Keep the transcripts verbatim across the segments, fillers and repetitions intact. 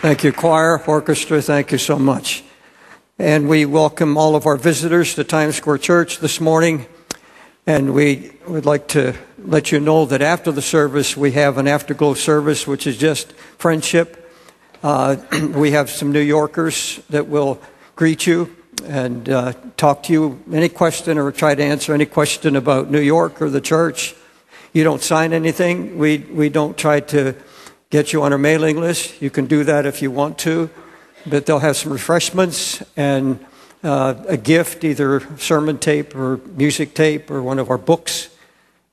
Thank you, choir, orchestra. Thank you so much. And we welcome all of our visitors to Times Square Church this morning. And we would like to let you know that after the service, we have an afterglow service, which is just friendship. Uh, we have some New Yorkers that will greet you and uh, talk to you any question or try to answer any question about New York or the church. You don't sign anything. We, we don't try to get you on our mailing list. You can do that if you want to, but they'll have some refreshments and uh, a gift, either sermon tape or music tape or one of our books.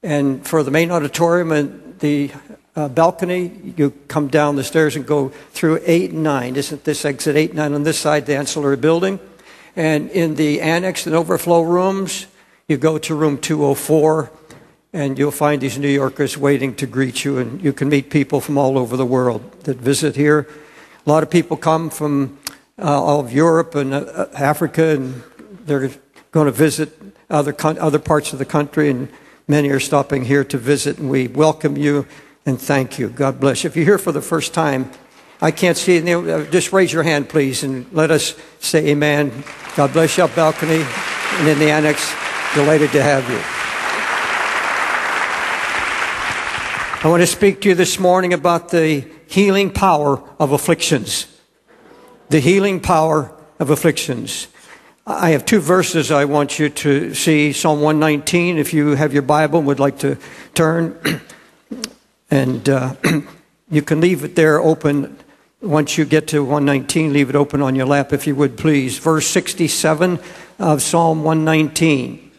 And for the main auditorium and the uh, balcony, you come down the stairs and go through eight and nine. Isn't this exit eight and nine on this side, the ancillary building? And in the annex and overflow rooms, you go to room two oh four, and you'll find these New Yorkers waiting to greet you, and you can meet people from all over the world that visit here. A lot of people come from uh, all of Europe and uh, Africa, and they're going to visit other, other parts of the country, and many are stopping here to visit, and we welcome you and thank you. God bless you. If you're here for the first time, I can't see you. Just raise your hand, please, and let us say amen. God bless you up balcony and in the annex. Delighted to have you. I want to speak to you this morning about the healing power of afflictions. The healing power of afflictions. I have two verses I want you to see. Psalm one nineteen, if you have your Bible and would like to turn. And uh, you can leave it there open. Once you get to one nineteen, leave it open on your lap, if you would, please. Verse sixty-seven of Psalm one nineteen.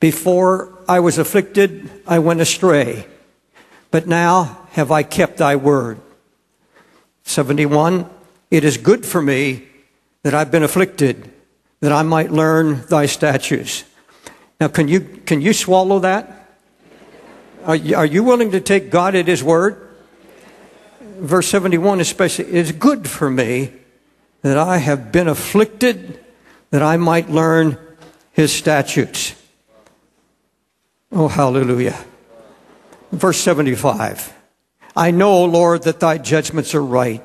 Before I was afflicted, I went astray, but now have I kept thy word. seventy-one, it is good for me that I've been afflicted, that I might learn thy statutes. Now, can you, can you swallow that? Are you, are you willing to take God at his word? Verse seventy-one especially, it is good for me that I have been afflicted, that I might learn his statutes. Oh, hallelujah. Verse seventy-five, I know, Lord, that thy judgments are right,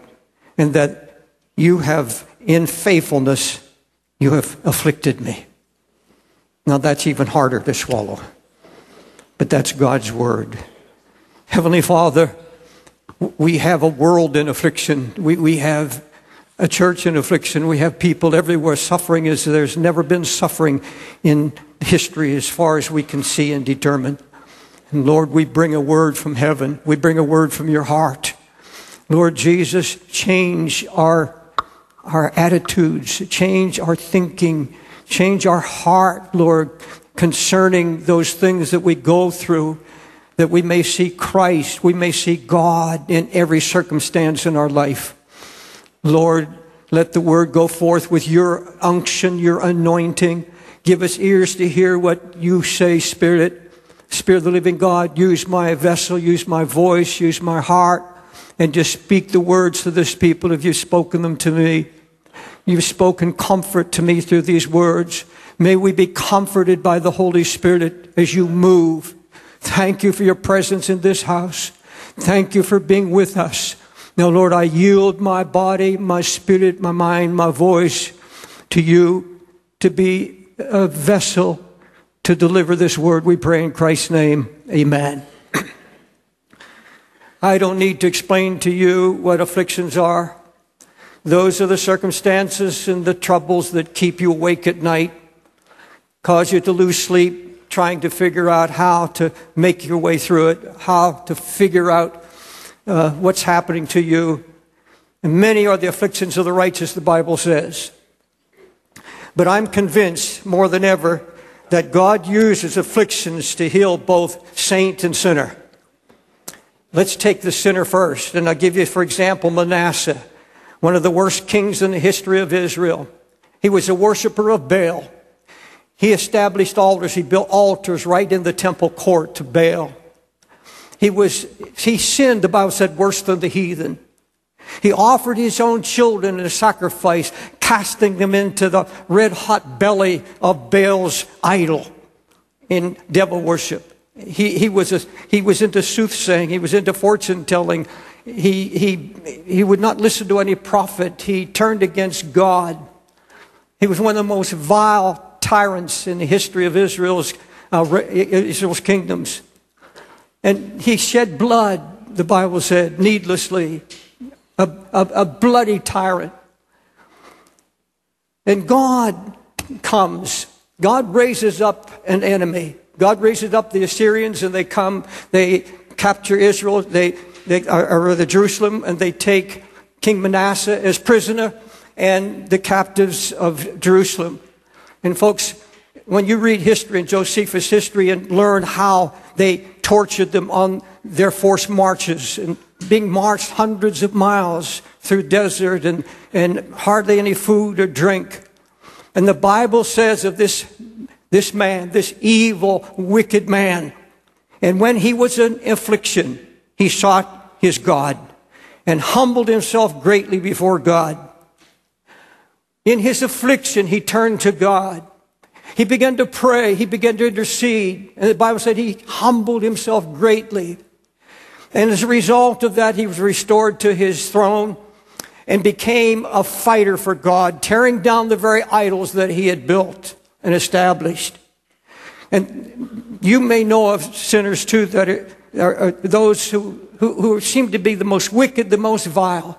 and that you have, in faithfulness, you have afflicted me. Now, that's even harder to swallow, but that's God's word. Heavenly Father, we have a world in affliction. We, we have a church in affliction. We have people everywhere suffering as there's never been suffering in history as far as we can see and determine. And Lord, we bring a word from heaven. We bring a word from your heart. Lord Jesus, change our, our attitudes, change our thinking, change our heart, Lord, concerning those things that we go through, that we may see Christ, we may see God in every circumstance in our life. Lord, let the word go forth with your unction, your anointing. Give us ears to hear what you say, Spirit. Spirit of the living God, use my vessel, use my voice, use my heart, and just speak the words to this people if you've spoken them to me. You've spoken comfort to me through these words. May we be comforted by the Holy Spirit as you move. Thank you for your presence in this house. Thank you for being with us. Now, Lord, I yield my body, my spirit, my mind, my voice to you to be a vessel to deliver this word. We pray in Christ's name. Amen. I don't need to explain to you what afflictions are. Those are the circumstances and the troubles that keep you awake at night, cause you to lose sleep, trying to figure out how to make your way through it, how to figure out uh, what's happening to you. And many are the afflictions of the righteous, the Bible says. But I'm convinced more than ever that God uses afflictions to heal both saint and sinner. Let's take the sinner first. And I'll give you, for example, Manasseh, one of the worst kings in the history of Israel. He was a worshiper of Baal. He established altars. He built altars right in the temple court to Baal. He was, he sinned, the Bible said, worse than the heathen. He offered his own children as a sacrifice, casting them into the red hot belly of Baal's idol in devil worship. He, he was a, he was into soothsaying. He was into fortune telling. He, he, he would not listen to any prophet. He turned against God. He was one of the most vile tyrants in the history of Israel's, uh, Israel's kingdoms. And he shed blood, the Bible said, needlessly. A, a, a bloody tyrant. And God comes. God raises up an enemy. God raises up the Assyrians, and they come. They capture Israel. They... They are the Jerusalem, and they take King Manasseh as prisoner and the captives of Jerusalem. And folks, when you read history and Josephus' history and learn how they tortured them on their forced marches and being marched hundreds of miles through desert and, and hardly any food or drink. And the Bible says of this, this man, this evil, wicked man, and when he was in affliction, he sought his God and humbled himself greatly before God. In his affliction, he turned to God. He began to pray. He began to intercede. And the Bible said he humbled himself greatly. And as a result of that, he was restored to his throne and became a fighter for God, tearing down the very idols that he had built and established. And you may know of sinners, too, that are Are those who, who, who seem to be the most wicked, the most vile.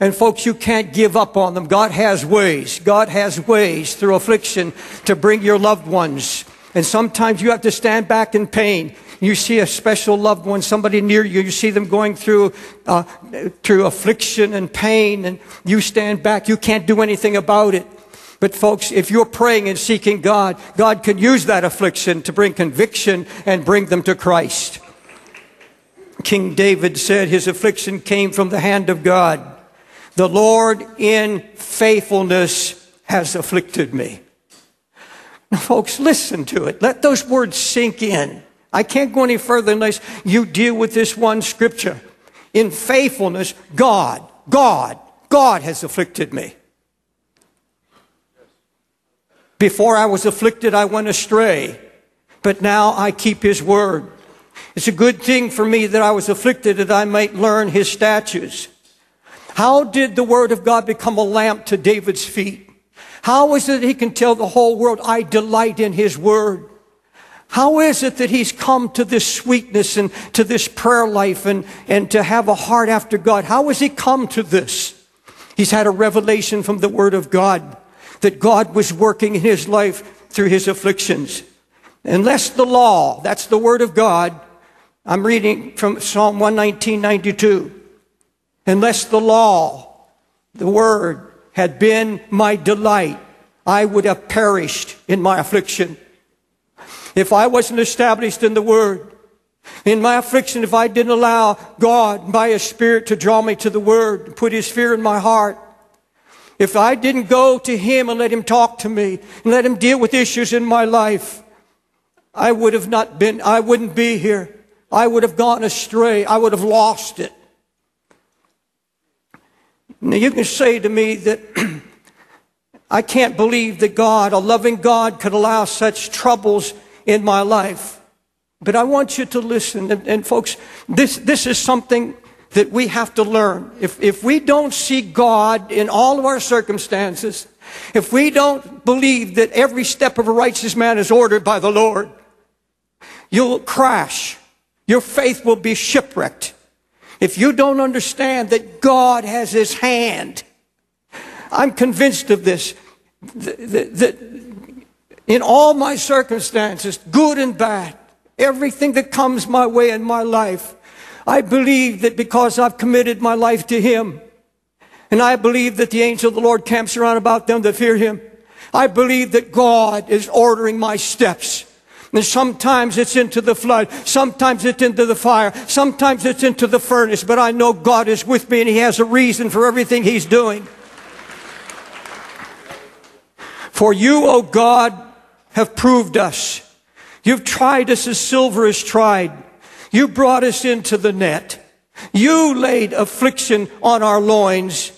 And folks, you can't give up on them. God has ways. God has ways through affliction to bring your loved ones. And sometimes you have to stand back in pain. You see a special loved one, somebody near you. You see them going through, uh, through affliction and pain, and you stand back. You can't do anything about it. But folks, if you're praying and seeking God, God can use that affliction to bring conviction and bring them to Christ. King David said his affliction came from the hand of God. The Lord in faithfulness has afflicted me. Now, folks, listen to it. Let those words sink in. I can't go any further unless you deal with this one scripture. In faithfulness, God, God, God has afflicted me. Before I was afflicted, I went astray, but now I keep his word. It's a good thing for me that I was afflicted, that I might learn his statutes. How did the word of God become a lamp to David's feet? How is it that he can tell the whole world, I delight in his word? How is it that he's come to this sweetness and to this prayer life and, and to have a heart after God? How has he come to this? He's had a revelation from the word of God that God was working in his life through his afflictions. Unless the law, that's the word of God, I'm reading from Psalm one nineteen, ninety-two. Unless the law, the word, had been my delight, I would have perished in my affliction. If I wasn't established in the word, in my affliction, if I didn't allow God by his spirit to draw me to the word, put his fear in my heart, if I didn't go to him and let him talk to me and let him deal with issues in my life, I would have not been, I wouldn't be here. I would have gone astray. I would have lost it. Now you can say to me that I can't believe that God, a loving God, could allow such troubles in my life. But I want you to listen. And, and folks, this, this is something that we have to learn. If, if we don't see God in all of our circumstances, if we don't believe that every step of a righteous man is ordered by the Lord, you'll crash. Your faith will be shipwrecked if you don't understand that God has his hand. I'm convinced of this, that, that in all my circumstances, good and bad, everything that comes my way in my life, I believe that because I've committed my life to him, and I believe that the angel of the Lord camps around about them that fear him, I believe that God is ordering my steps. And sometimes it's into the flood. Sometimes it's into the fire. Sometimes it's into the furnace. But I know God is with me, and he has a reason for everything he's doing. For you, O God, have proved us. You've tried us as silver is tried. You brought us into the net. You laid affliction on our loins.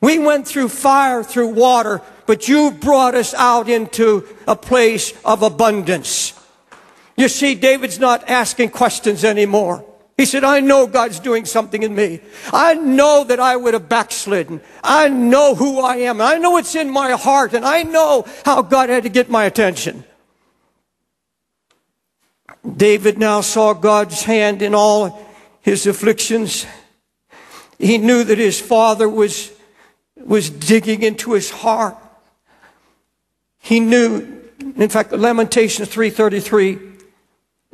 We went through fire, through water, but you brought us out into a place of abundance. You see, David's not asking questions anymore. He said, I know God's doing something in me. I know that I would have backslidden. I know who I am. I know it's in my heart, and I know how God had to get my attention. David now saw God's hand in all his afflictions. He knew that his father was, was digging into his heart. He knew, in fact, Lamentations three thirty-three,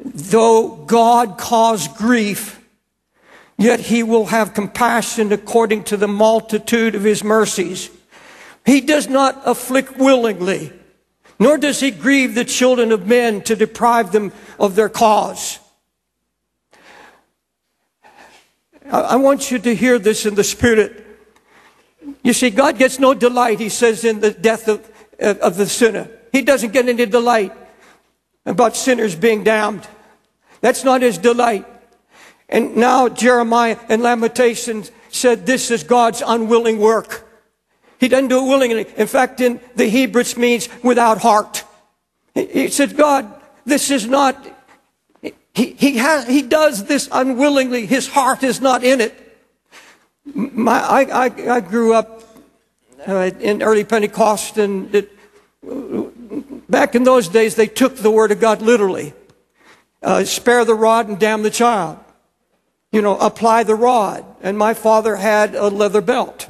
though God cause grief, yet he will have compassion according to the multitude of his mercies. He does not afflict willingly, nor does he grieve the children of men to deprive them of their cause. I want you to hear this in the spirit. You see, God gets no delight, he says, in the death of, of the sinner. He doesn't get any delight about sinners being damned. That's not his delight. And now Jeremiah and Lamentations said this is God's unwilling work. He doesn't do it willingly. In fact, in the Hebrew it means without heart. He said, God, this is not, he, he, has, he does this unwillingly. His heart is not in it. My, I, I, I grew up uh, in early Pentecost, and it, back in those days, they took the Word of God literally. Uh, spare the rod and damn the child. You know, apply the rod. And my father had a leather belt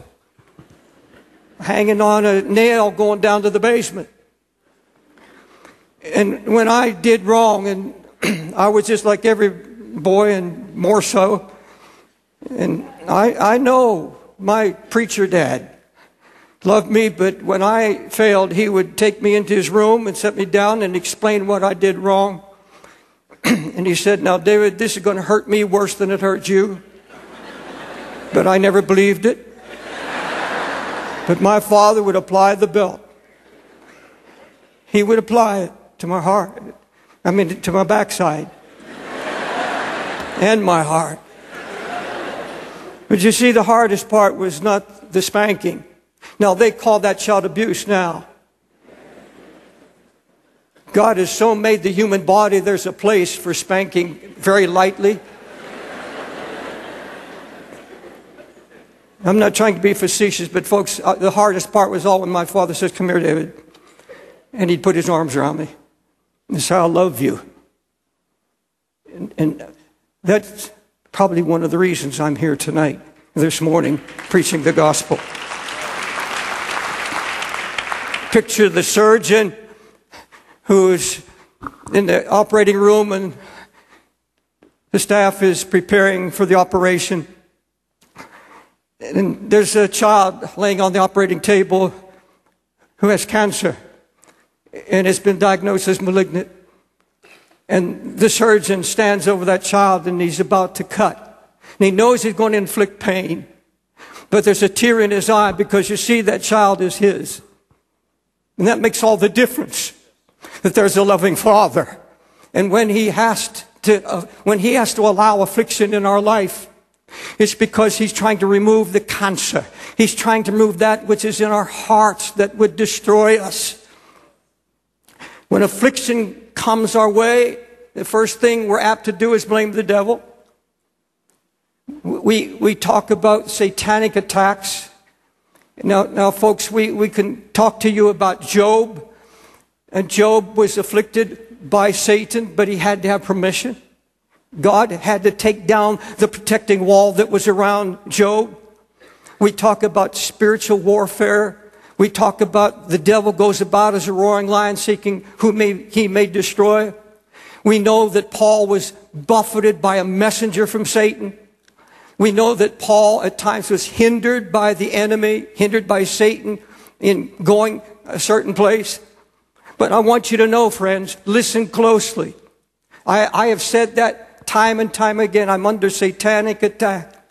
hanging on a nail going down to the basement. And when I did wrong, and I was just like every boy and more so, and I, I know my preacher dad loved me, but when I failed, he would take me into his room and set me down and explain what I did wrong. And he said, now, David, this is going to hurt me worse than it hurt you. But I never believed it. But my father would apply the belt. He would apply it to my heart. I mean, to my backside. And my heart. But you see, the hardest part was not the spanking. Now, they call that child abuse now. God has so made the human body, there's a place for spanking very lightly. I'm not trying to be facetious, but folks, the hardest part was all when my father says, come here, David. And he'd put his arms around me. And say, I love you. And, and that's probably one of the reasons I'm here tonight, this morning, preaching the gospel. Picture the surgeon who's in the operating room and the staff is preparing for the operation. And there's a child laying on the operating table who has cancer and has been diagnosed as malignant. And the surgeon stands over that child and he's about to cut. And he knows he's going to inflict pain. But there's a tear in his eye because you see that child is his. And that makes all the difference, that there's a loving Father. And when he has to, uh, when he has to allow affliction in our life, it's because he's trying to remove the cancer. He's trying to remove that which is in our hearts that would destroy us. When affliction comes our way, the first thing we're apt to do is blame the devil. We, we talk about satanic attacks. Now, now, folks, we, we can talk to you about Job. And Job was afflicted by Satan, but he had to have permission. God had to take down the protecting wall that was around Job. We talk about spiritual warfare. We talk about the devil goes about as a roaring lion seeking whom he may destroy. We know that Paul was buffeted by a messenger from Satan. We know that Paul at times was hindered by the enemy, hindered by Satan in going a certain place. But I want you to know, friends, listen closely. I, I have said that time and time again. I'm under satanic attack.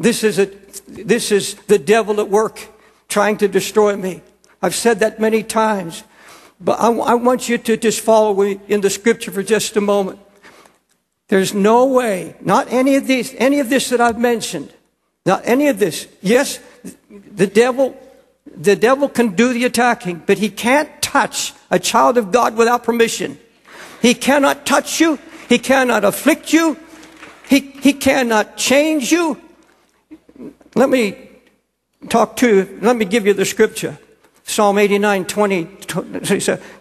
This is, a, this is the devil at work trying to destroy me. I've said that many times. But I, I want you to just follow me in the scripture for just a moment. There's no way, not any of these, any of this that I've mentioned, not any of this. Yes, the devil, the devil can do the attacking, but he can't touch a child of God without permission. He cannot touch you. He cannot afflict you. He, he cannot change you. Let me talk to, let me give you the scripture. Psalm eighty-nine, twenty,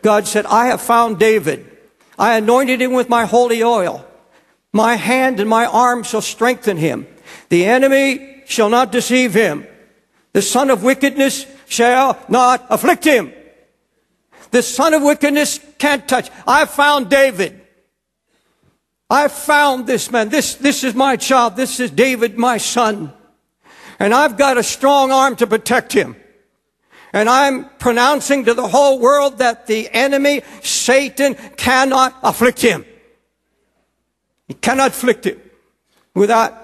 God said, I have found David. I anointed him with my holy oil. My hand and my arm shall strengthen him. The enemy shall not deceive him. The son of wickedness shall not afflict him. The son of wickedness can't touch. I found David. I found this man. This, this is my child. This is David, my son. And I've got a strong arm to protect him. And I'm pronouncing to the whole world that the enemy, Satan, cannot afflict him. He cannot afflict him without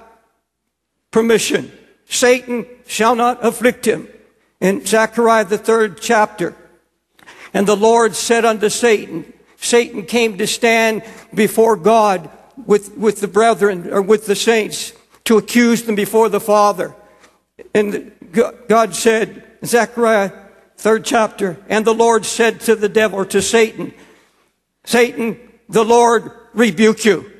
permission. Satan shall not afflict him. In Zechariah, the third chapter, and the Lord said unto Satan, Satan came to stand before God with, with the brethren, or with the saints, to accuse them before the Father. And God said, Zechariah, third chapter, and the Lord said to the devil, or to Satan, Satan, the Lord rebuke you.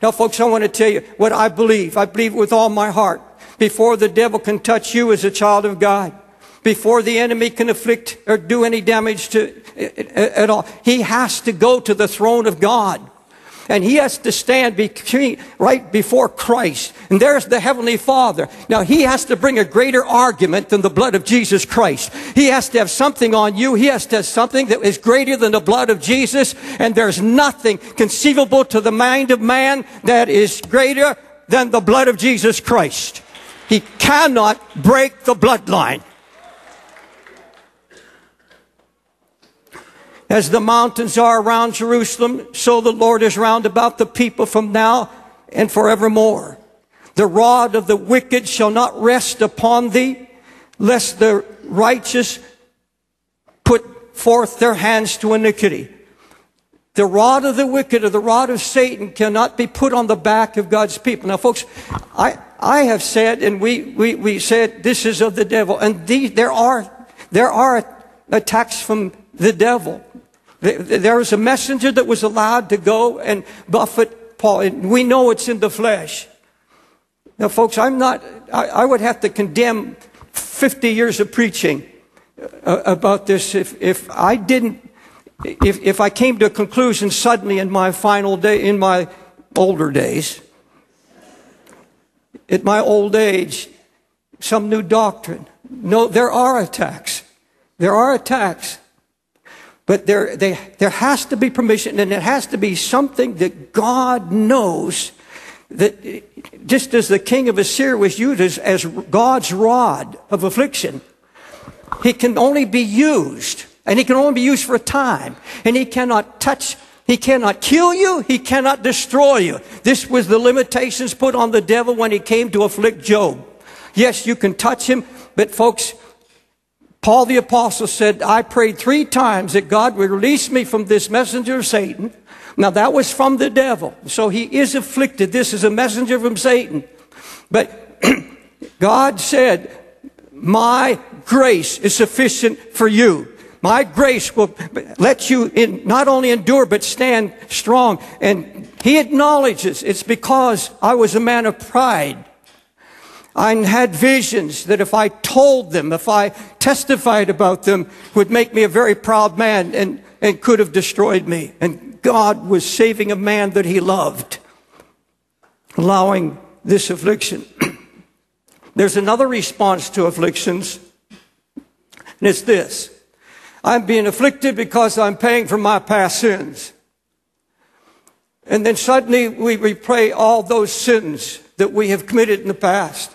Now, folks, I want to tell you what I believe. I believe with all my heart. Before the devil can touch you as a child of God, before the enemy can afflict or do any damage to at all, he has to go to the throne of God. And he has to stand between, right before Christ. And there's the Heavenly Father. Now, he has to bring a greater argument than the blood of Jesus Christ. He has to have something on you. He has to have something that is greater than the blood of Jesus. And there's nothing conceivable to the mind of man that is greater than the blood of Jesus Christ. He cannot break the bloodline. As the mountains are around Jerusalem, so the Lord is round about the people from now and forevermore. The rod of the wicked shall not rest upon thee, lest the righteous put forth their hands to iniquity. The rod of the wicked, or the rod of Satan, cannot be put on the back of God's people. Now, folks, I, I have said, and we, we, we said, this is of the devil. And these, there are, there are attacks from the devil. There was a messenger that was allowed to go and buffet Paul. And we know it's in the flesh. Now, folks, I'm not, I, I would have to condemn fifty years of preaching uh, about this if, if I didn't, if, if I came to a conclusion suddenly in my final day, in my older days, at my old age, some new doctrine. No, there are attacks. There are attacks. But there, they, there has to be permission, and it has to be something that God knows, that just as the king of Assyria was used as, as God's rod of affliction, he can only be used, and he can only be used for a time, and he cannot touch, he cannot kill you, he cannot destroy you. This was the limitations put on the devil when he came to afflict Job. Yes, you can touch him, but folks, Paul the Apostle said, I prayed three times that God would release me from this messenger of Satan. Now, that was from the devil. So he is afflicted. This is a messenger from Satan. But God said, my grace is sufficient for you. My grace will let you in, not only endure, but stand strong. And he acknowledges it's because I was a man of pride. I had visions that if I told them, if I testified about them, would make me a very proud man and, and could have destroyed me. And God was saving a man that he loved, allowing this affliction. There's another response to afflictions, and it's this. I'm being afflicted because I'm paying for my past sins. And then suddenly we repay all those sins that we have committed in the past.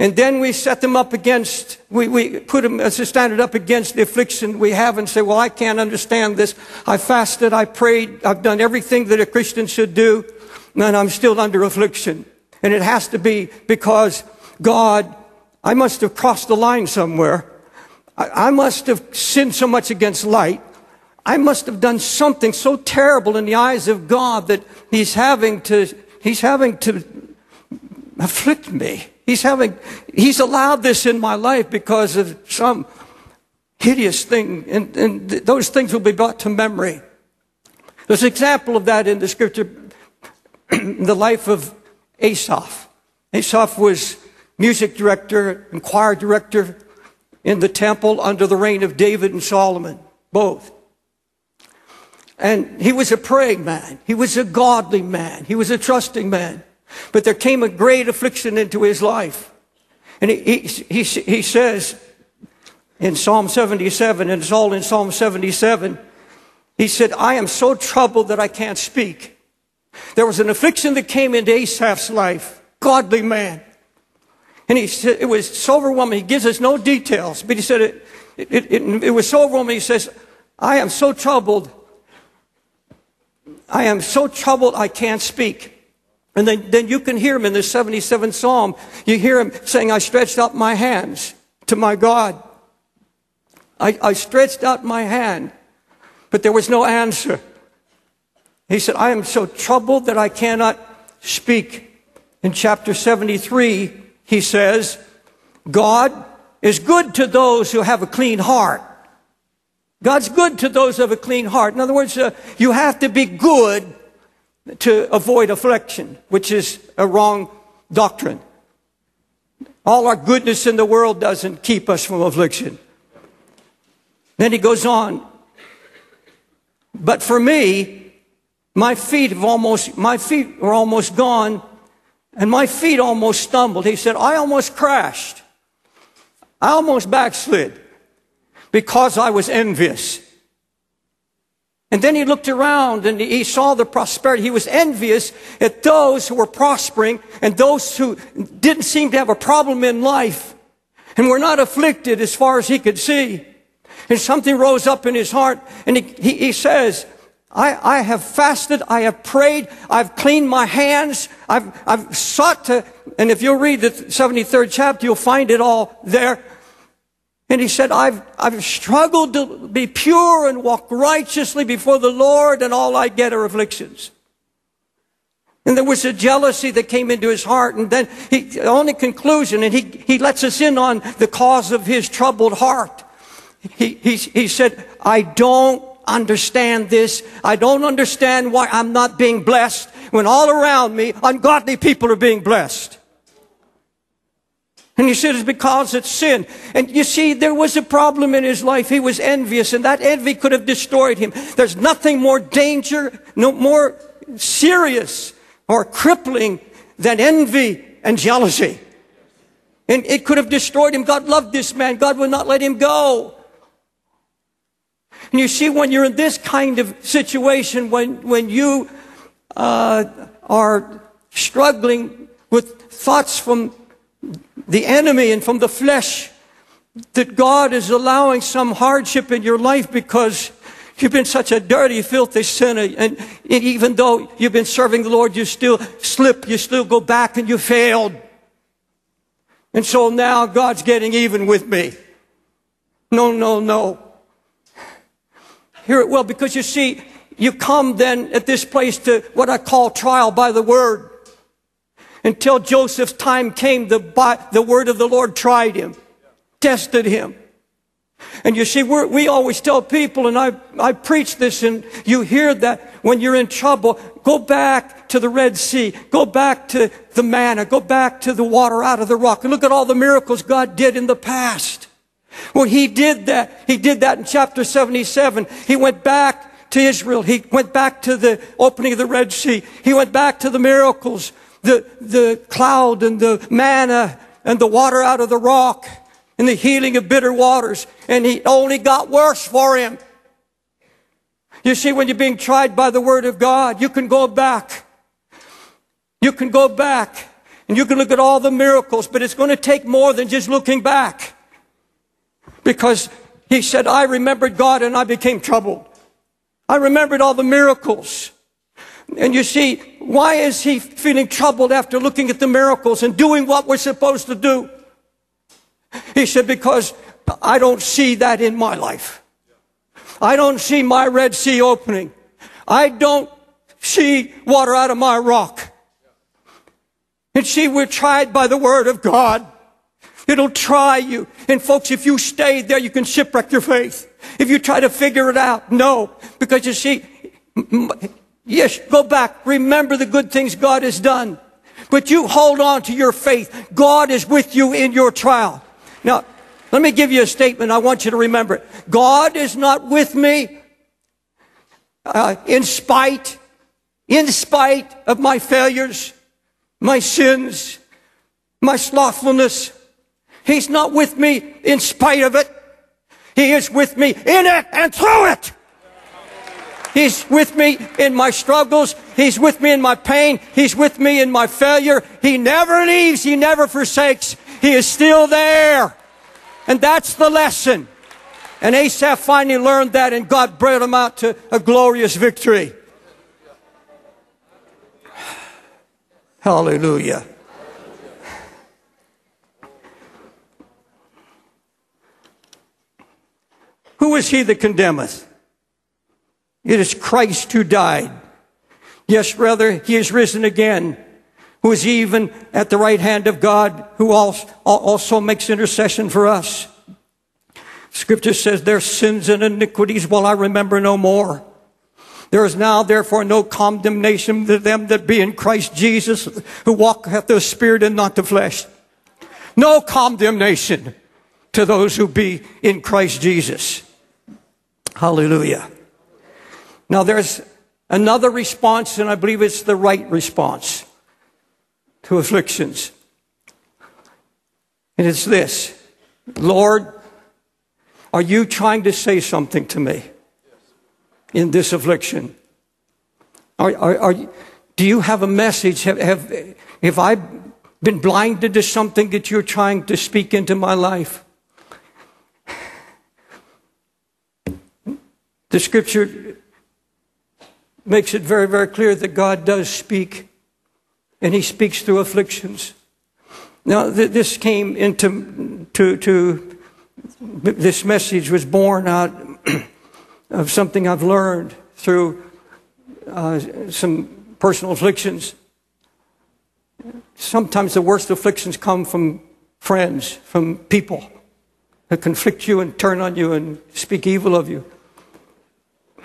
And then we set them up against, we, we put them as a standard up against the affliction we have and say, well, I can't understand this. I fasted, I prayed, I've done everything that a Christian should do, and I'm still under affliction. And it has to be because God, I must have crossed the line somewhere. I, I must have sinned so much against light. I must have done something so terrible in the eyes of God that he's having to, he's having to afflict me. He's having, he's allowed this in my life because of some hideous thing, and, and th those things will be brought to memory. There's an example of that in the scripture. the life of Asaph. Asaph was music director and choir director in the temple under the reign of David and Solomon, both. And he was a praying man. He was a godly man. He was a trusting man. But there came a great affliction into his life. And he, he, he, he says in Psalm seventy-seven, and it's all in Psalm seventy-seven, he said, I am so troubled that I can't speak. There was an affliction that came into Asaph's life, godly man. And he said, it was so overwhelming. He gives us no details, but he said it, it, it, it was so overwhelming. He says, I am so troubled. I am so troubled I can't speak. And then, then you can hear him in the seventy-seventh Psalm. You hear him saying, I stretched out my hands to my God. I, I stretched out my hand, but there was no answer. He said, I am so troubled that I cannot speak. In chapter seventy-three, he says, God is good to those who have a clean heart. God's good to those who have a clean heart. In other words, uh, you have to be good to avoid affliction, which is a wrong doctrine. All our goodness in the world doesn't keep us from affliction. Then he goes on. But for me, my feet have almost, my feet were almost gone, and my feet almost stumbled. He said, I almost crashed. I almost backslid because I was envious. And then he looked around and he saw the prosperity. He was envious at those who were prospering and those who didn't seem to have a problem in life and were not afflicted as far as he could see. And something rose up in his heart, and he, he, he says, I, I have fasted, I have prayed, I've cleaned my hands, I've, I've sought to, and if you'll read the seventy-third chapter, you'll find it all there. And he said, I've, I've struggled to be pure and walk righteously before the Lord, and all I get are afflictions. And there was a jealousy that came into his heart. And then he, the only conclusion, and he, he lets us in on the cause of his troubled heart. He, he, he said, I don't understand this. I don't understand why I'm not being blessed when all around me ungodly people are being blessed. And he said, it's because it's sin. And you see, there was a problem in his life. He was envious, and that envy could have destroyed him. There's nothing more danger, no more serious or crippling than envy and jealousy. And it could have destroyed him. God loved this man. God would not let him go. And you see, when you're in this kind of situation, when, when you uh, are struggling with thoughts from the enemy and from the flesh, that God is allowing some hardship in your life because you've been such a dirty, filthy sinner. And even though you've been serving the Lord, you still slip, you still go back, and you failed. And so now God's getting even with me. No, no, no. Hear it well, because you see, you come then at this place to what I call trial by the word. Until Joseph's time came, the, by, the word of the Lord tried him, tested him. And you see, we're, we always tell people, and I, I preach this, and you hear that when you're in trouble, go back to the Red Sea, go back to the manna, go back to the water out of the rock, and look at all the miracles God did in the past. Well, he did that. He did that in chapter seventy-seven. He went back to Israel. He went back to the opening of the Red Sea. He went back to the miracles. The, the cloud and the manna and the water out of the rock and the healing of bitter waters. And he only got worse for him. You see, when you're being tried by the word of God, you can go back. You can go back and you can look at all the miracles, but it's going to take more than just looking back. Because he said, I remembered God and I became troubled. I remembered all the miracles. And you see, why is he feeling troubled after looking at the miracles and doing what we're supposed to do? He said, because I don't see that in my life. I don't see my Red Sea opening. I don't see water out of my rock. And see, we're tried by the word of God. It'll try you. And folks, if you stay there, you can shipwreck your faith. If you try to figure it out, no. Because you see, Yes, go back. Remember the good things God has done. But you hold on to your faith. God is with you in your trial. Now, let me give you a statement. I want you to remember it. God is not with me uh, in spite, in spite of my failures, my sins, my slothfulness. He's not with me in spite of it. He is with me in it and through it. He's with me in my struggles. He's with me in my pain. He's with me in my failure. He never leaves. He never forsakes. He is still there. And that's the lesson. And Asaph finally learned that, and God brought him out to a glorious victory. Hallelujah. Who is he that condemneth? It is Christ who died. Yes, rather, he is risen again, who is even at the right hand of God, who also makes intercession for us. Scripture says, their sins and iniquities will I remember no more. There is now, therefore, no condemnation to them that be in Christ Jesus, who walketh the Spirit and not the flesh. No condemnation to those who be in Christ Jesus. Hallelujah. Now, there's another response, and I believe it's the right response to afflictions. And it's this: Lord, are you trying to say something to me in this affliction? Are, are, are, do you have a message? Have, have, have I been blinded to something that you're trying to speak into my life? The Scripture makes it very, very clear that God does speak, and he speaks through afflictions. Now, th this came into to, to this message was born out of something I've learned through uh, some personal afflictions. Sometimes the worst afflictions come from friends, from people that conflict you and turn on you and speak evil of you.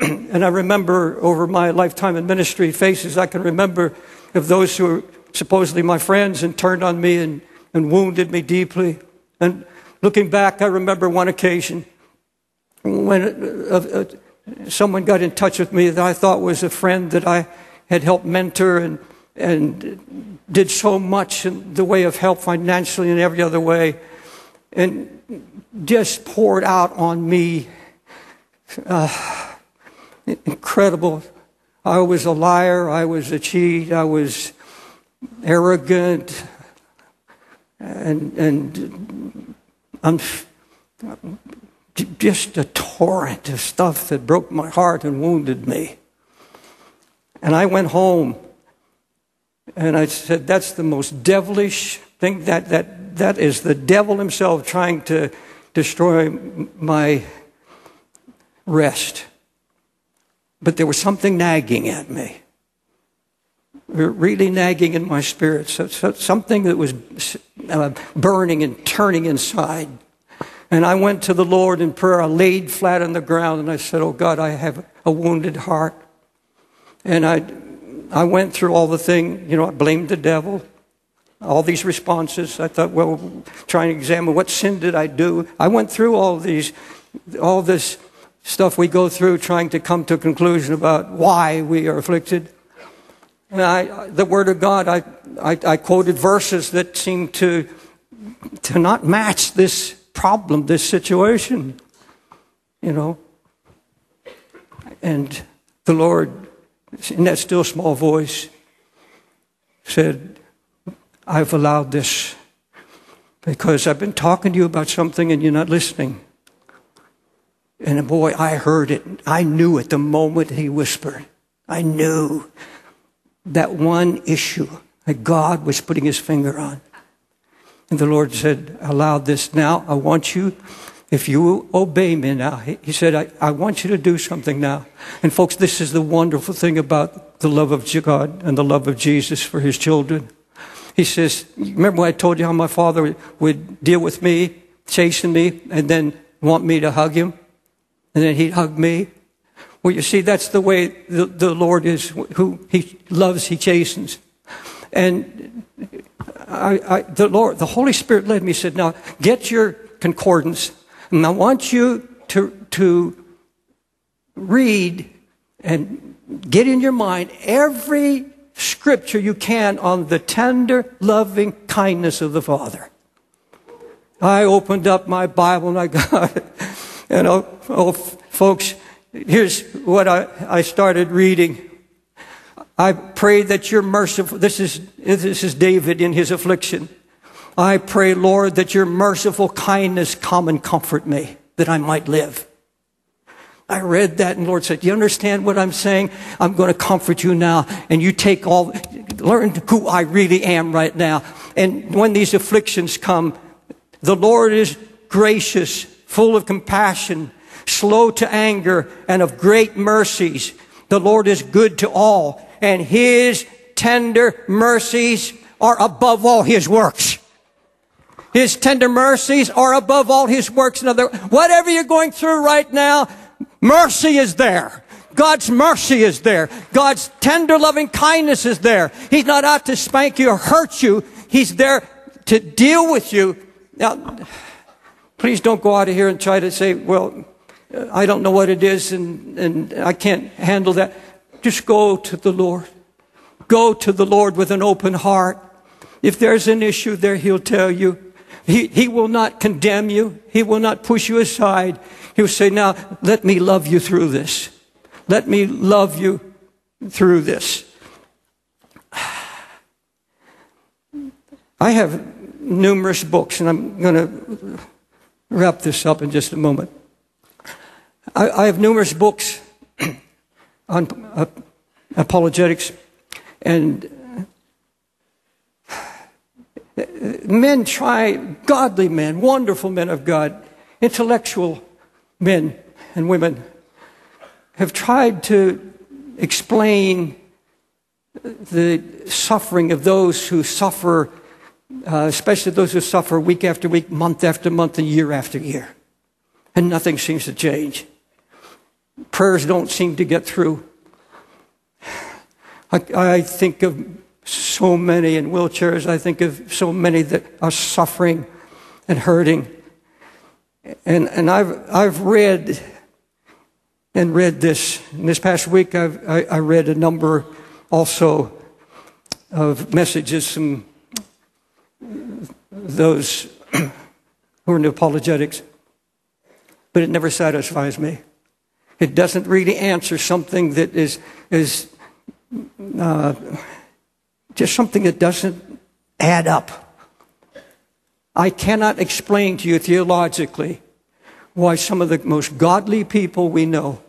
And I remember over my lifetime in ministry, faces I can remember of those who were supposedly my friends and turned on me and, and wounded me deeply. And looking back, I remember one occasion when uh, uh, someone got in touch with me that I thought was a friend that I had helped mentor and, and did so much in the way of help financially and every other way, and just poured out on me. Uh, Incredible. I was a liar. I was a cheat. I was arrogant and, and I'm just a torrent of stuff that broke my heart and wounded me. And I went home and I said, that's the most devilish thing. That, that, that is the devil himself trying to destroy my rest. But there was something nagging at me, really nagging in my spirit, so, so, something that was uh, burning and turning inside. And I went to the Lord in prayer. I laid flat on the ground, and I said, oh, God, I have a wounded heart. And I, I went through all the thing, you know, I blamed the devil, all these responses. I thought, well, trying to examine what sin did I do. I went through all these, all this stuff we go through trying to come to a conclusion about why we are afflicted. And I, the Word of God, I, I, I quoted verses that seemed to, to not match this problem, this situation, you know. And the Lord, in that still small voice, said, I've allowed this because I've been talking to you about something and you're not listening. And boy, I heard it. I knew it the moment he whispered. I knew that one issue that God was putting his finger on. And the Lord said, allow this now. I want you, if you obey me now. He said, I, I want you to do something now. And folks, this is the wonderful thing about the love of God and the love of Jesus for his children. He says, remember when I told you how my father would deal with me, chasten me, and then want me to hug him? And then he'd hug me. Well, you see, that's the way the, the Lord is. Who He loves, He chastens. And I, I, the Lord, the Holy Spirit led me, said, now get your concordance, and I want you to, to read and get in your mind every scripture you can on the tender, loving kindness of the Father. I opened up my Bible and I got it. And oh, oh folks, here's what I, I started reading. I pray that you're merciful. This is, this is David in his affliction. I pray, Lord, that your merciful kindness come and comfort me, that I might live. I read that, and the Lord said, do you understand what I'm saying? I'm going to comfort you now, and you take all, learn who I really am right now. And when these afflictions come, the Lord is gracious, full of compassion, slow to anger, and of great mercies. The Lord is good to all, and His tender mercies are above all His works. His tender mercies are above all His works. In other words, whatever you're going through right now, mercy is there. God's mercy is there. God's tender, loving kindness is there. He's not out to spank you or hurt you. He's there to deal with you. Now, please don't go out of here and try to say, well, I don't know what it is, and, and I can't handle that. Just go to the Lord. Go to the Lord with an open heart. If there's an issue there, He'll tell you. He, he will not condemn you. He will not push you aside. He'll say, now, let me love you through this. Let me love you through this. I have numerous books, and I'm going to wrap this up in just a moment. I, I have numerous books on uh, apologetics, and men try, godly men, wonderful men of God, intellectual men and women have tried to explain the suffering of those who suffer, uh, especially those who suffer week after week, month after month, and year after year. And nothing seems to change. Prayers don't seem to get through. I, I think of so many in wheelchairs. I think of so many that are suffering and hurting. And, and I've, I've read and read this. And this past week, I've, I, I read a number also of messages from those who are into apologetics. But it never satisfies me. It doesn't really answer something that is, is uh, just something that doesn't add up. I cannot explain to you theologically why some of the most godly people we know,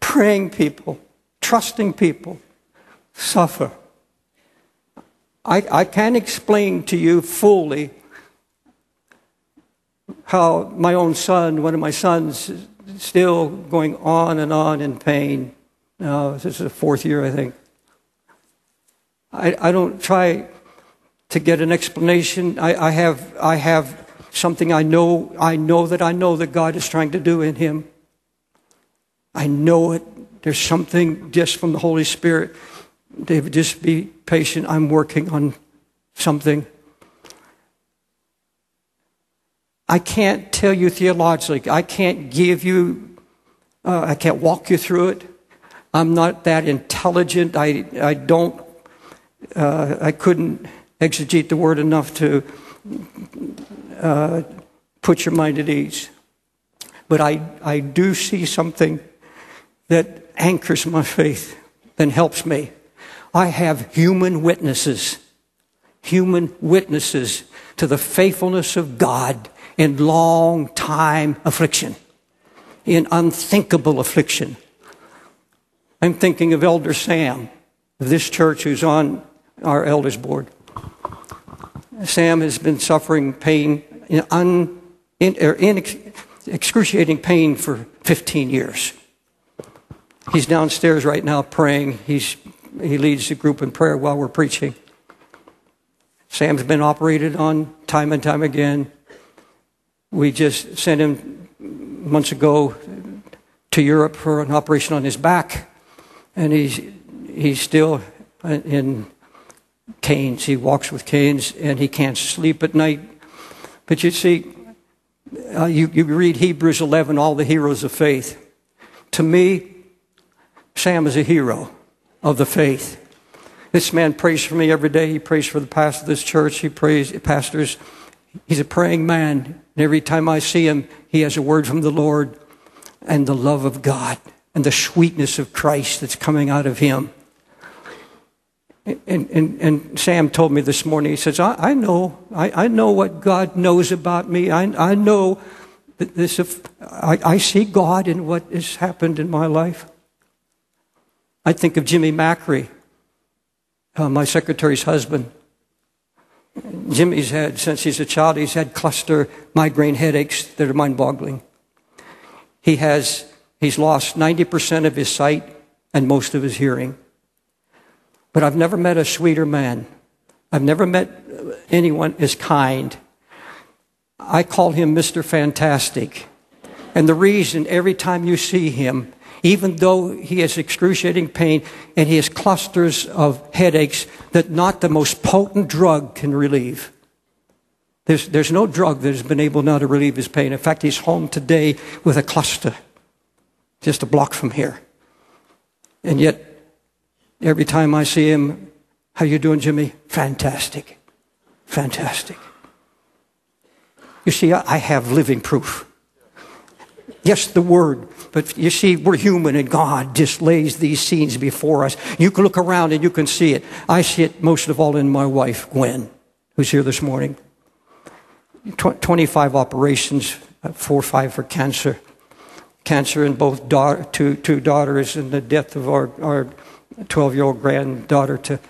praying people, trusting people, suffer. I, I can't explain to you fully how my own son, one of my sons, is still going on and on in pain. Now, this is the fourth year, I think. I, I don't try to get an explanation. I, I, have, I have something I know, I know that I know that God is trying to do in him. I know it. There's something just from the Holy Spirit. David, just be patient. I'm working on something. I can't tell you theologically. I can't give you, uh, I can't walk you through it. I'm not that intelligent. I, I don't, uh, I couldn't exegete the word enough to uh, put your mind at ease. But I, I do see something that anchors my faith and helps me. I have human witnesses, human witnesses to the faithfulness of God in long-time affliction, in unthinkable affliction. I'm thinking of Elder Sam of this church who's on our elders board. Sam has been suffering pain, in un, in, er, in ex, excruciating pain for fifteen years. He's downstairs right now praying. He's, he leads the group in prayer while we're preaching. Sam's been operated on time and time again. We just sent him months ago to Europe for an operation on his back, and he's he's still in canes. He walks with canes, and he can't sleep at night. But you see, uh, you, you read Hebrews eleven, all the heroes of faith. To me, Sam is a hero of the faith. This man prays for me every day. He prays for the pastor of this church. He prays pastors. He's a praying man. And every time I see him, he has a word from the Lord and the love of God and the sweetness of Christ that's coming out of him. And, and, and Sam told me this morning, he says, I, I know, I, I know what God knows about me. I, I know that this, if, I, I see God in what has happened in my life. I think of Jimmy Macri, uh, my secretary's husband. Jimmy's had, since he's a child, he's had cluster migraine headaches that are mind-boggling. He has, he's lost ninety percent of his sight and most of his hearing. But I've never met a sweeter man. I've never met anyone as kind. I call him Mister Fantastic. And the reason, every time you see him, even though he has excruciating pain and he has clusters of headaches that not the most potent drug can relieve. There's, there's no drug that has been able now to relieve his pain. In fact, he's home today with a cluster, just a block from here. And yet, every time I see him, how you doing, Jimmy? Fantastic. Fantastic. You see, I have living proof. Yes, the Word, but you see, we're human, and God just lays these scenes before us. You can look around and you can see it. I see it most of all in my wife, Gwen, who's here this morning. Tw- twenty-five operations, four or five for cancer. Cancer in both da- two, two daughters and the death of our... our twelve-year-old granddaughter to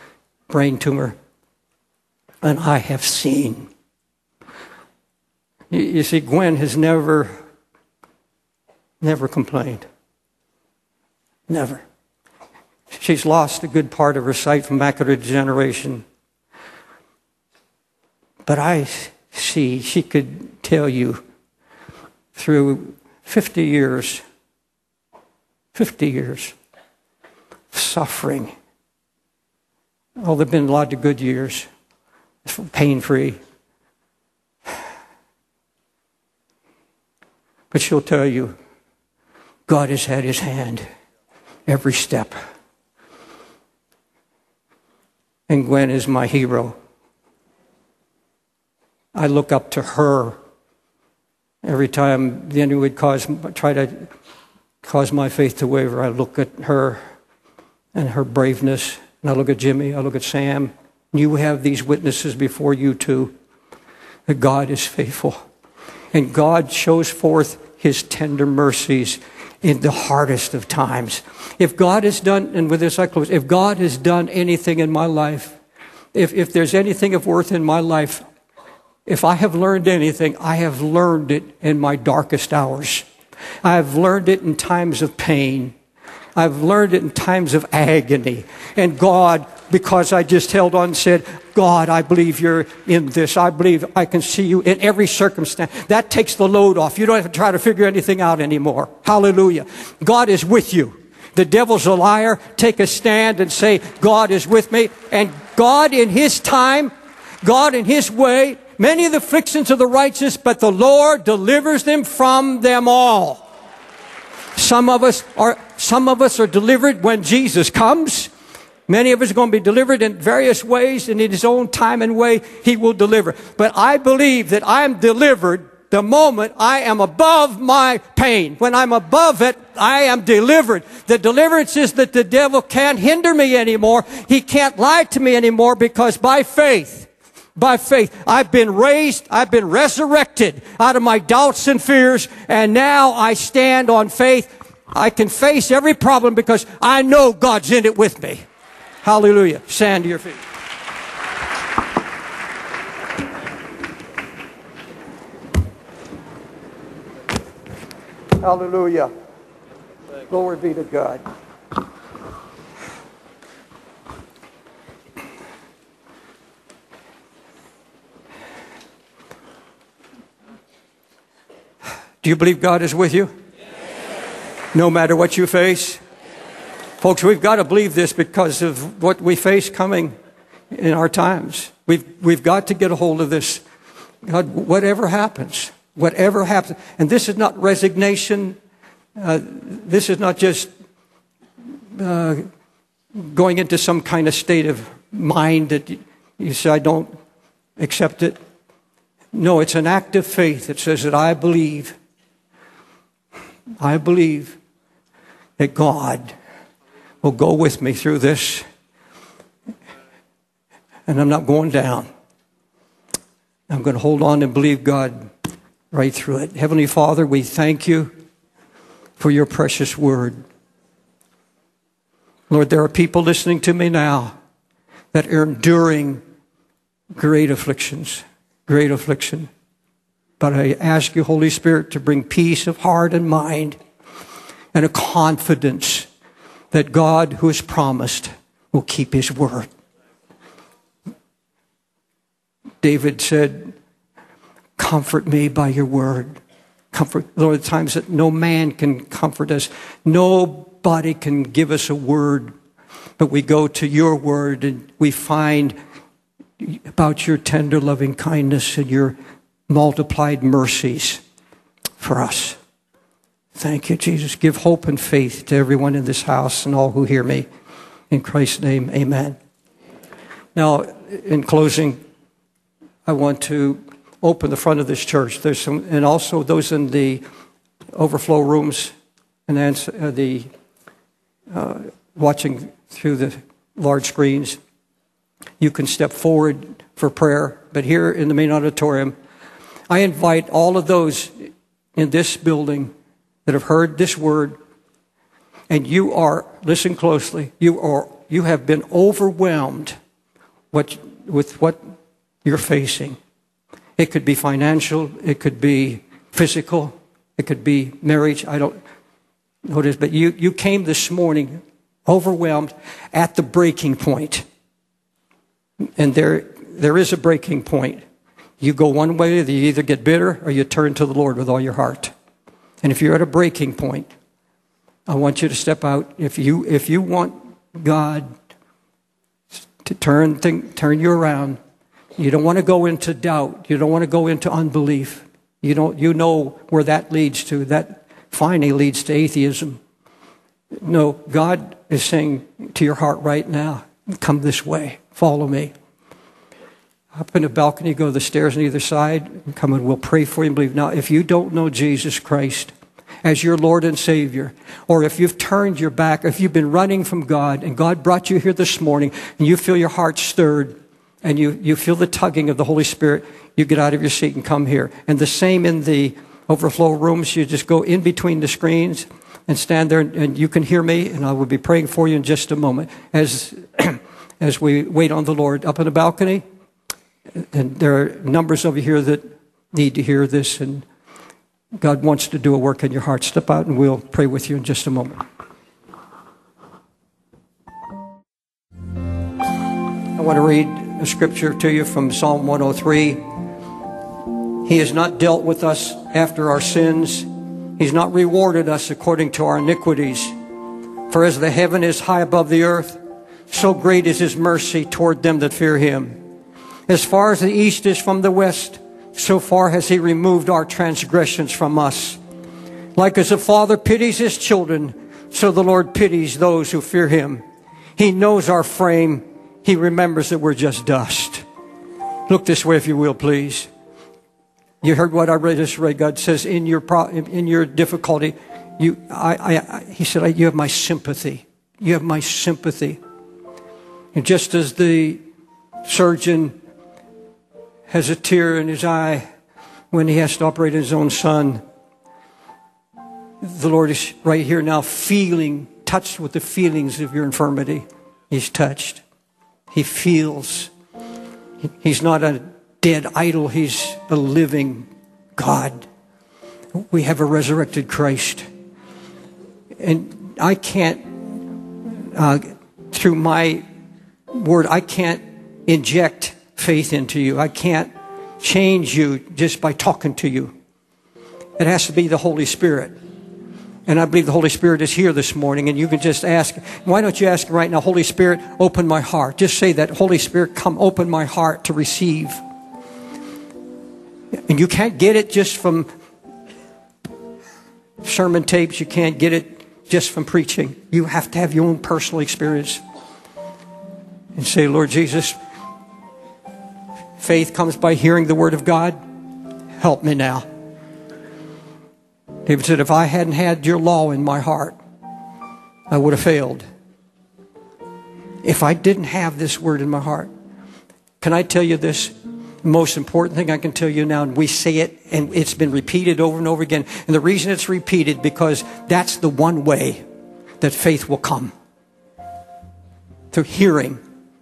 brain tumor. And I have seen. You, you see, Gwen has never, never complained. Never. She's lost a good part of her sight from macular degeneration. But I see, she could tell you through fifty years, fifty years, suffering. Oh, there have been a lot of good years, pain-free. But she'll tell you, God has had his hand every step. And Gwen is my hero. I look up to her every time the enemy would cause, try to cause my faith to waver. I look at her and her braveness. And I look at Jimmy, I look at Sam. You have these witnesses before you too, that God is faithful. And God shows forth his tender mercies in the hardest of times. If God has done, and with this I close, if God has done anything in my life, if, if there's anything of worth in my life, if I have learned anything, I have learned it in my darkest hours. I have learned it in times of pain. I've learned it in times of agony. And God, because I just held on and said, God, I believe you're in this. I believe I can see you in every circumstance. That takes the load off. You don't have to try to figure anything out anymore. Hallelujah. God is with you. The devil's a liar. Take a stand and say, God is with me. And God in his time, God in his way, many of the afflictions of the righteous, but the Lord delivers them from them all. Some of us are, some of us are delivered when Jesus comes. Many of us are going to be delivered in various ways, and in his own time and way, he will deliver. But I believe that I am delivered the moment I am above my pain. When I'm above it, I am delivered. The deliverance is that the devil can't hinder me anymore. He can't lie to me anymore, because by faith, by faith, I've been raised, I've been resurrected out of my doubts and fears, and now I stand on faith. I can face every problem because I know God's in it with me. Hallelujah. Stand to your feet. Hallelujah. Glory be to God. Do you believe God is with you? Yes. no matter what you face? Folks, we've got to believe this because of what we face coming in our times. We've, we've got to get a hold of this. God, whatever happens, whatever happens. And this is not resignation. Uh, this is not just uh, going into some kind of state of mind that you, you say, I don't accept it. No, it's an act of faith that says that I believe, I believe that God will go with me through this, and I'm not going down. I'm going to hold on and believe God right through it. Heavenly Father, we thank you for your precious word. Lord, there are people listening to me now that are enduring great afflictions, great affliction. But I ask you, Holy Spirit, to bring peace of heart and mind and a confidence that God, who has promised, will keep his word. David said, comfort me by your word. Comfort, Lord, at times that no man can comfort us. Nobody can give us a word, but we go to your word and we find about your tender loving kindness and your multiplied mercies for us. Thank you, Jesus. Give hope and faith to everyone in this house and all who hear me. In Christ's name, amen. Now, in closing, I want to open the front of this church. There's some, and also those in the overflow rooms and the uh, watching through the large screens. You can step forward for prayer, but here in the main auditorium, I invite all of those in this building that have heard this word, and you are, listen closely, you are, you have been overwhelmed what, with what you're facing. It could be financial, it could be physical, it could be marriage, I don't know what it is, but you, you came this morning overwhelmed at the breaking point. And there, there is a breaking point. You go one way, you either get bitter or you turn to the Lord with all your heart. And if you're at a breaking point, I want you to step out. If you, if you want God to turn, think, turn you around, you don't want to go into doubt. You don't want to go into unbelief. You, don't, you know where that leads to. That finally leads to atheism. No, God is saying to your heart right now, come this way. Follow me. Up in the balcony, go to the stairs on either side, and come and we'll pray for you and believe. Now, if you don't know Jesus Christ as your Lord and Savior, or if you've turned your back, if you've been running from God, and God brought you here this morning, and you feel your heart stirred, and you, you feel the tugging of the Holy Spirit, you get out of your seat and come here. And the same in the overflow rooms, you just go in between the screens and stand there, and, and you can hear me, and I will be praying for you in just a moment. As... as we wait on the Lord up in the balcony. And there are numbers over here that need to hear this, and God wants to do a work in your heart. Step out and we'll pray with you in just a moment. I want to read a scripture to you from Psalm one oh three. He has not dealt with us after our sins. He's not rewarded us according to our iniquities. For as the heaven is high above the earth, so great is his mercy toward them that fear him. As far as the east is from the west, so far has he removed our transgressions from us. Like as a father pities his children, so the Lord pities those who fear him. He knows our frame. He remembers that we're just dust. Look this way, if you will, please. You heard what I read this way. God says, in your, pro in your difficulty, you, I, I, I, he said, you have my sympathy. You have my sympathy. And just as the surgeon has a tear in his eye when he has to operate his own son, the Lord is right here now feeling, touched with the feelings of your infirmity. He's touched. He feels. He's not a dead idol. He's a living God. We have a resurrected Christ. And I can't, uh, through my Word, I can't inject faith into you. I can't change you just by talking to you. It has to be the Holy Spirit. And I believe the Holy Spirit is here this morning, and you can just ask. Why don't you ask him right now, Holy Spirit, open my heart. Just say that, Holy Spirit, come open my heart to receive. And you can't get it just from sermon tapes. You can't get it just from preaching. You have to have your own personal experience. And say, Lord Jesus, faith comes by hearing the word of God. Help me now. David said, if I hadn't had your law in my heart, I would have failed. If I didn't have this word in my heart. Can I tell you this? The most important thing I can tell you now, and we say it, and it's been repeated over and over again. And the reason it's repeated, because that's the one way that faith will come. Through hearing,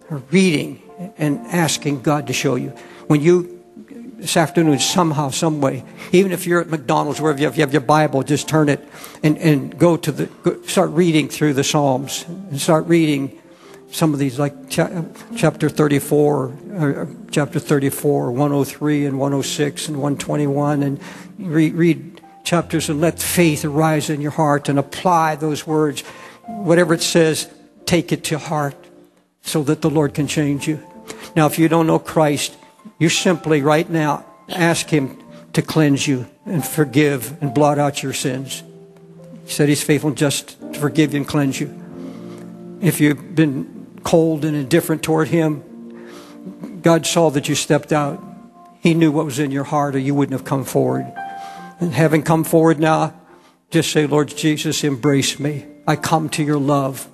or reading, and asking God to show you. When you, this afternoon, somehow, some way, even if you're at McDonald's, wherever you have, you have your Bible, just turn it and, and go to the, go, start reading through the Psalms. And start reading some of these, like chapter thirty-four, or chapter thirty-four, one oh three and one oh six and one twenty-one, and re read chapters and let faith arise in your heart and apply those words. Whatever it says, take it to heart so that the Lord can change you. Now, if you don't know Christ, you simply right now ask him to cleanse you and forgive and blot out your sins. He said he's faithful and just to forgive you and cleanse you. If you've been cold and indifferent toward him, God saw that you stepped out. He knew what was in your heart, or you wouldn't have come forward. And having come forward now, just say, Lord Jesus, embrace me. I come to your love.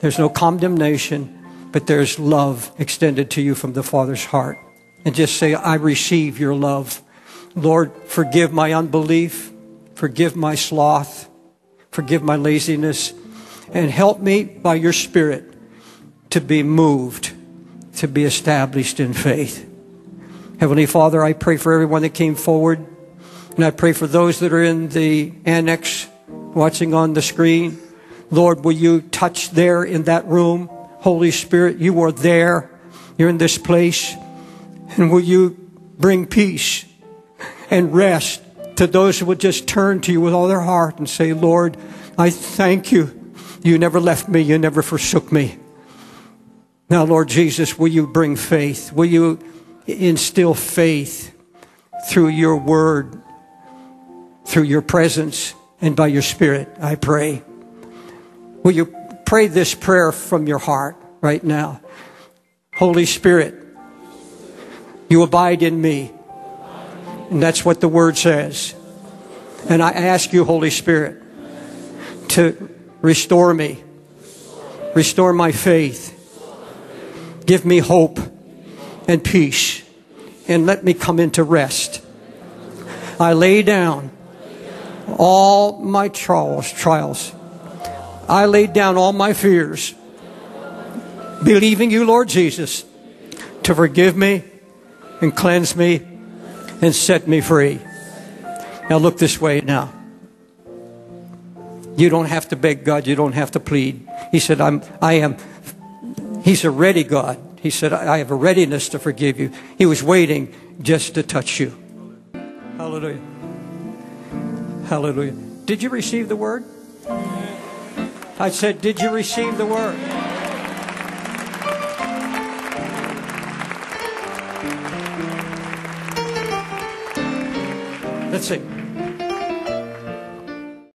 There's no condemnation, but there's love extended to you from the Father's heart. And just say, I receive your love. Lord, forgive my unbelief. Forgive my sloth. Forgive my laziness. And help me by your Spirit to be moved, to be established in faith. Heavenly Father, I pray for everyone that came forward. And I pray for those that are in the annex, watching on the screen. Lord, will you touch there in that room? Holy Spirit, you are there. You're in this place. And will you bring peace and rest to those who would just turn to you with all their heart and say, Lord, I thank you. You never left me. You never forsook me. Now, Lord Jesus, will you bring faith? Will you instill faith through your word, through your presence, and by your Spirit, I pray. Will you pray this prayer from your heart right now? Holy Spirit, you abide in me. And that's what the word says. And I ask you, Holy Spirit, to restore me. Restore my faith. Give me hope and peace. And let me come into rest. I lay down all my trials. trials. I lay down all my fears. Believing you, Lord Jesus, to forgive me and cleanse me and set me free. Now look this way now. You don't have to beg God. You don't have to plead. He said, I'm, I am, he's a ready God. He said, I have a readiness to forgive you. He was waiting just to touch you. Hallelujah. Hallelujah. Did you receive the word? I said, did you receive the word? Let's see.